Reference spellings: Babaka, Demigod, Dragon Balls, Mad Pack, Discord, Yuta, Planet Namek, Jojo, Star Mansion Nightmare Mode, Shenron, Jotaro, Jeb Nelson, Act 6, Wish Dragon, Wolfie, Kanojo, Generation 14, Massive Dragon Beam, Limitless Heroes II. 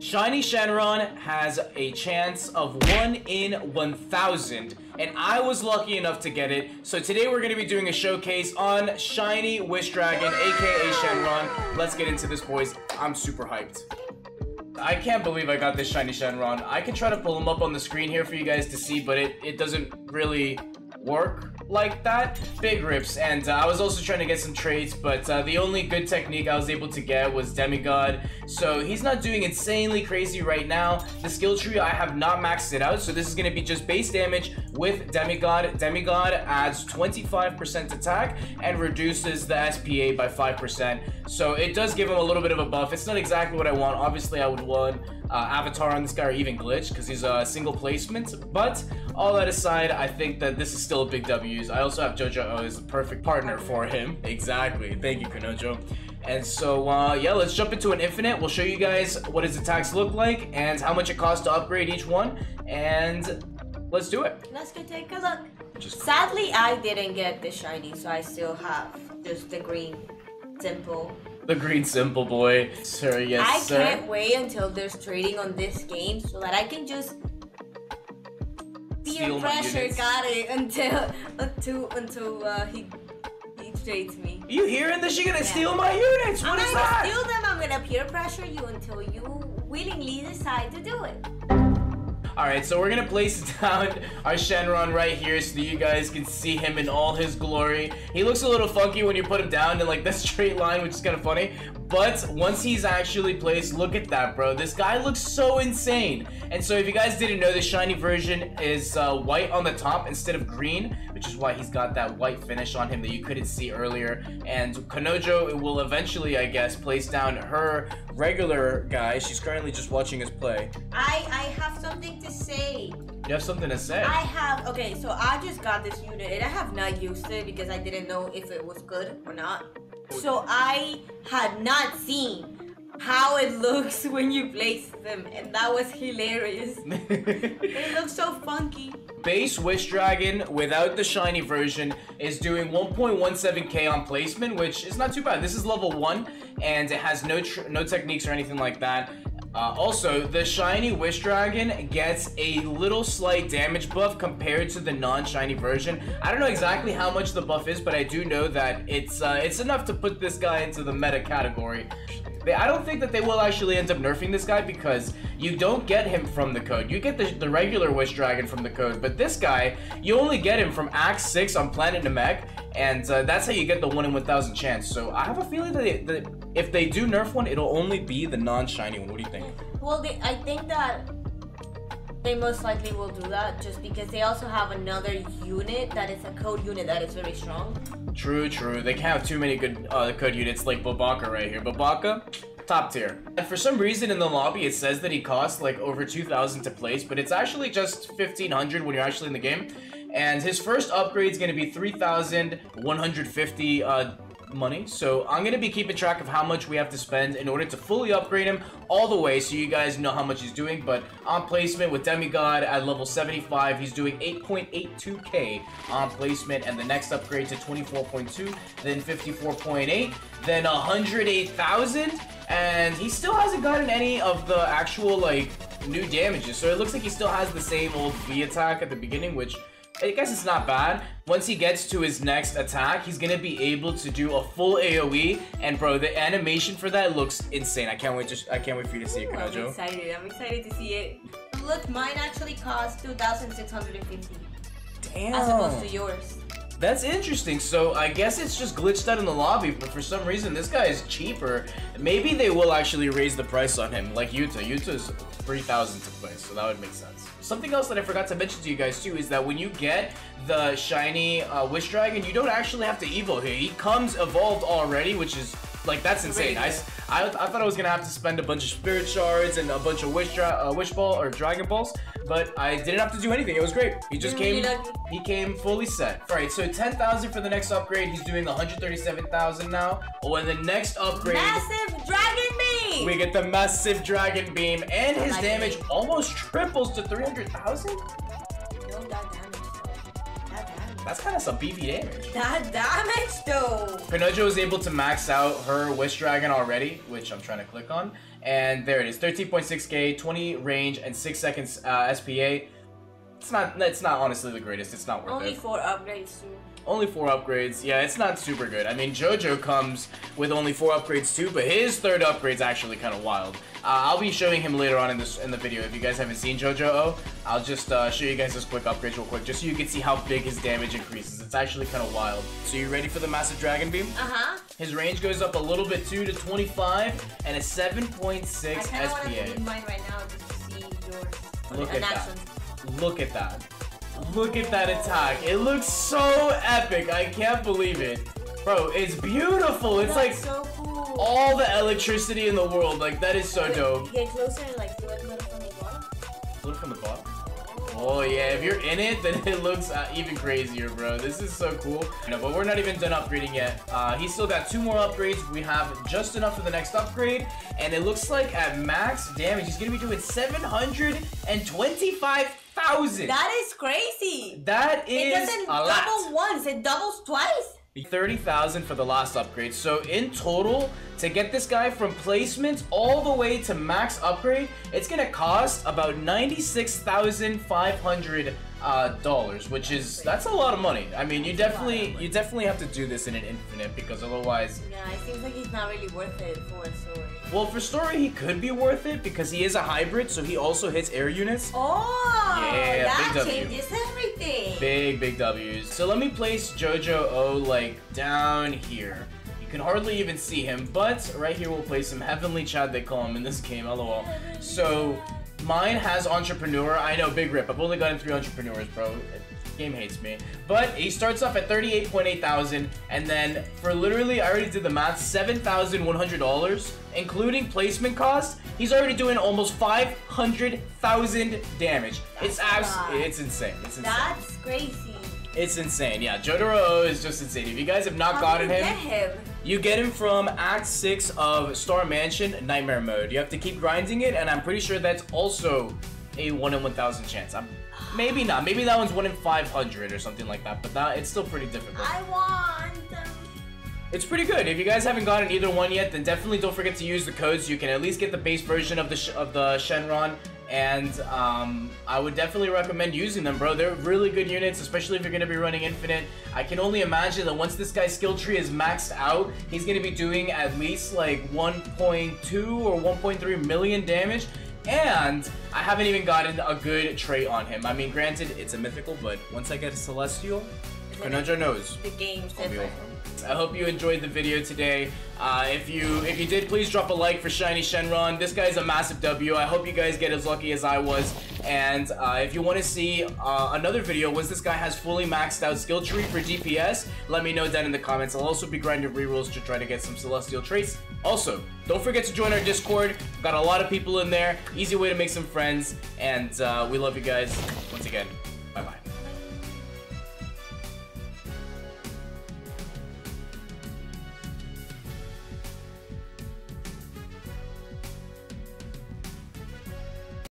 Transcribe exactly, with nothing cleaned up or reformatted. Shiny Shenron has a chance of one in one thousand, and I was lucky enough to get it. So today we're going to be doing a showcase on Shiny Wish Dragon, aka Shenron. Let's get into this, boys. I'm super hyped. I can't believe I got this Shiny Shenron. I can try to pull him up on the screen here for you guys to see, but it, it doesn't really work like that. Big rips. And uh, I was also trying to get some trades, but uh, the only good technique I was able to get was Demigod. So he's not doing insanely crazy right now. The skill tree, I have not maxed it out, so this is going to be just base damage with Demigod. Demigod adds twenty-five percent attack and reduces the S P A by five percent. So it does give him a little bit of a buff. It's not exactly what I want. Obviously, I would want uh, Avatar on this guy or even Glitch because he's a single placement. But all that aside, I think that this is still a big W. I also have Jojo as the perfect partner for him. Exactly. Thank you, Kanojo. And so, uh, yeah, let's jump into an infinite. We'll show you guys what his attacks look like and how much it costs to upgrade each one. And let's do it. Let's go take a look. Just Sadly, I didn't get the shiny, so I still have just the green simple. The green simple, boy. Sir, yes, I sir. I can't wait until there's trading on this game so that I can just... Peer pressure got it until until until uh, he he trades me. You hearing this? You're gonna yeah. steal my units. What I'm is that? I'm gonna steal them. I'm gonna peer pressure you until you willingly decide to do it. All right, so we're gonna place down our Shenron right here so that you guys can see him in all his glory. He looks a little funky when you put him down in like this straight line, which is kind of funny. But once he's actually placed, look at that, bro. This guy looks so insane. And so if you guys didn't know, the shiny version is uh, white on the top instead of green, which is why he's got that white finish on him that you couldn't see earlier. And Kanojo will eventually, I guess, place down her regular guy. She's currently just watching us play. I, I have something to say. You have something to say? I have. Okay, so I just got this unit, and I have not used it because I didn't know if it was good or not. So I had not seen how it looks when you place them, and that was hilarious. It looks so funky. Base Wish Dragon without the shiny version is doing one point one seven K on placement, which is not too bad. This is level one, and it has no tr no techniques or anything like that. Uh, also, the shiny Wish Dragon gets a little slight damage buff compared to the non-shiny version. I don't know exactly how much the buff is, but I do know that it's uh, it's enough to put this guy into the meta category. They, I don't think that they will actually end up nerfing this guy because you don't get him from the code. You get the, the regular Wish Dragon from the code, but this guy, you only get him from Act six on Planet Namek, and uh, that's how you get the one in one thousand chance. So I have a feeling that, they, that if they do nerf one, it'll only be the non-shiny one. What do you think? Well, they, I think that they most likely will do that just because they also have another unit that is a code unit that is very strong. True, true. They can't have too many good uh, code units like Babaka right here. Babaka, top tier. And for some reason in the lobby, it says that he costs like over two thousand to place, but it's actually just fifteen hundred when you're actually in the game. And his first upgrade is going to be three thousand one hundred fifty uh, money. So I'm going to be keeping track of how much we have to spend in order to fully upgrade him all the way so you guys know how much he's doing. But on placement with Demigod at level seventy-five, he's doing eight point eight two K on placement. And the next upgrade to twenty-four point two, then fifty-four point eight, then one hundred eight thousand. And he still hasn't gotten any of the actual, like, new damages. So it looks like he still has the same old V attack at the beginning, which... I guess it's not bad. Once he gets to his next attack, he's gonna be able to do a full AoE, and bro, the animation for that looks insane. I can't wait to I can't wait for you to see Ooh, it, Kanojo. I'm excited. I'm excited to see it. Look, mine actually costs two thousand six hundred fifty. Damn. As opposed to yours. That's interesting. So I guess it's just glitched out in the lobby, but for some reason this guy is cheaper. Maybe they will actually raise the price on him, like Yuta. Yuta's three thousand to play, so that would make sense. Something else that I forgot to mention to you guys too is that when you get the shiny uh, Wish Dragon, you don't actually have to evo here. He comes evolved already, which is like, that's insane. I, I, I thought I was gonna have to spend a bunch of spirit shards and a bunch of wish dra uh, wish ball or dragon balls, but I didn't have to do anything. It was great. He just came. He came fully set. All right, so ten thousand for the next upgrade. He's doing one hundred thirty-seven thousand now. Oh, and the next upgrade. Massive Dragon Beam. We get the Massive Dragon Beam, and his like damage it. almost triples to three hundred thousand. That's kind of some beefy damage. That damage though. Kanojo was able to max out her Wish Dragon already, which I'm trying to click on. And there it is, thirteen point six K, twenty range, and six seconds uh, S P A. It's not, it's not honestly the greatest. It's not worth Only it. Only four upgrades too. Only four upgrades. Yeah, it's not super good. I mean, Jojo comes with only four upgrades too, but his third upgrade's actually kind of wild. Uh, I'll be showing him later on in this in the video. If you guys haven't seen Jojo, I'll just uh, show you guys his quick upgrades real quick, just so you can see how big his damage increases. It's actually kind of wild. So you ready for the Massive Dragon Beam? Uh-huh. His range goes up a little bit too to twenty-five and a seven point six S P A. I kind of want to read mine right now just to see yours. Look at that. Look at that. Look at that attack. It looks so epic. I can't believe it. Bro, it's beautiful. It's like so cool. All the electricity in the world. Like, that is so Wait, dope. Get closer and like, do it from the bottom? Do it from the bottom? Oh yeah, if you're in it, then it looks uh, even crazier, bro. This is so cool. No, but we're not even done upgrading yet. Uh, he's still got two more upgrades. We have just enough for the next upgrade. And it looks like at max damage, he's going to be doing seven hundred twenty-five thousand. That is crazy. That is a lot. It doesn't double once, it doubles twice. thirty thousand for the last upgrade. So in total, to get this guy from placement all the way to max upgrade, it's gonna cost about ninety-six thousand five hundred dollars, uh, which is, that's a lot of money. I mean, you definitely you definitely have to do this in an infinite, because otherwise... Yeah, it seems like he's not really worth it for a story. Well, for story, he could be worth it, because he is a hybrid, so he also hits air units. Oh, yeah, that changes everything. Big, big W's. So let me place Jojo O, like, down here. You can hardly even see him, but right here we'll place him. Heavenly Chad, they call him in this game, lol. So, mine has Entrepreneur. I know, big rip. I've only gotten three Entrepreneurs, bro. Game hates me. But he starts off at thirty-eight point eight thousand, and then for literally, I already did the math, seven thousand one hundred dollars, including placement costs, he's already doing almost five hundred thousand damage. It's abs it's insane. It's insane. That's crazy. It's insane. Yeah, Jotaro is just insane. If you guys have not How gotten him, him, you get him from Act six of Star Mansion Nightmare Mode. You have to keep grinding it, and I'm pretty sure that's also a one in one thousand chance. I'm, maybe not. Maybe that one's one in five hundred or something like that, but that, it's still pretty difficult. I want them. It's pretty good. If you guys haven't gotten either one yet, then definitely don't forget to use the codes. You can at least get the base version of the, sh of the Shenron. And um, I would definitely recommend using them, bro. They're really good units, especially if you're going to be running Infinite. I can only imagine that once this guy's skill tree is maxed out, he's going to be doing at least like one point two or one point three million damage. And I haven't even gotten a good trait on him. I mean, granted, it's a mythical, but once I get a Celestial, Kanojo knows. The game's different. I hope you enjoyed the video today. Uh, if you if you did, please drop a like for Shiny Shenron. This guy's a massive W. I hope you guys get as lucky as I was. And uh, if you want to see uh, another video once this guy has fully maxed out skill tree for D P S, let me know down in the comments. I'll also be grinding rerolls to try to get some Celestial traits. Also, don't forget to join our Discord. We've got a lot of people in there. Easy way to make some friends. And uh, we love you guys once again.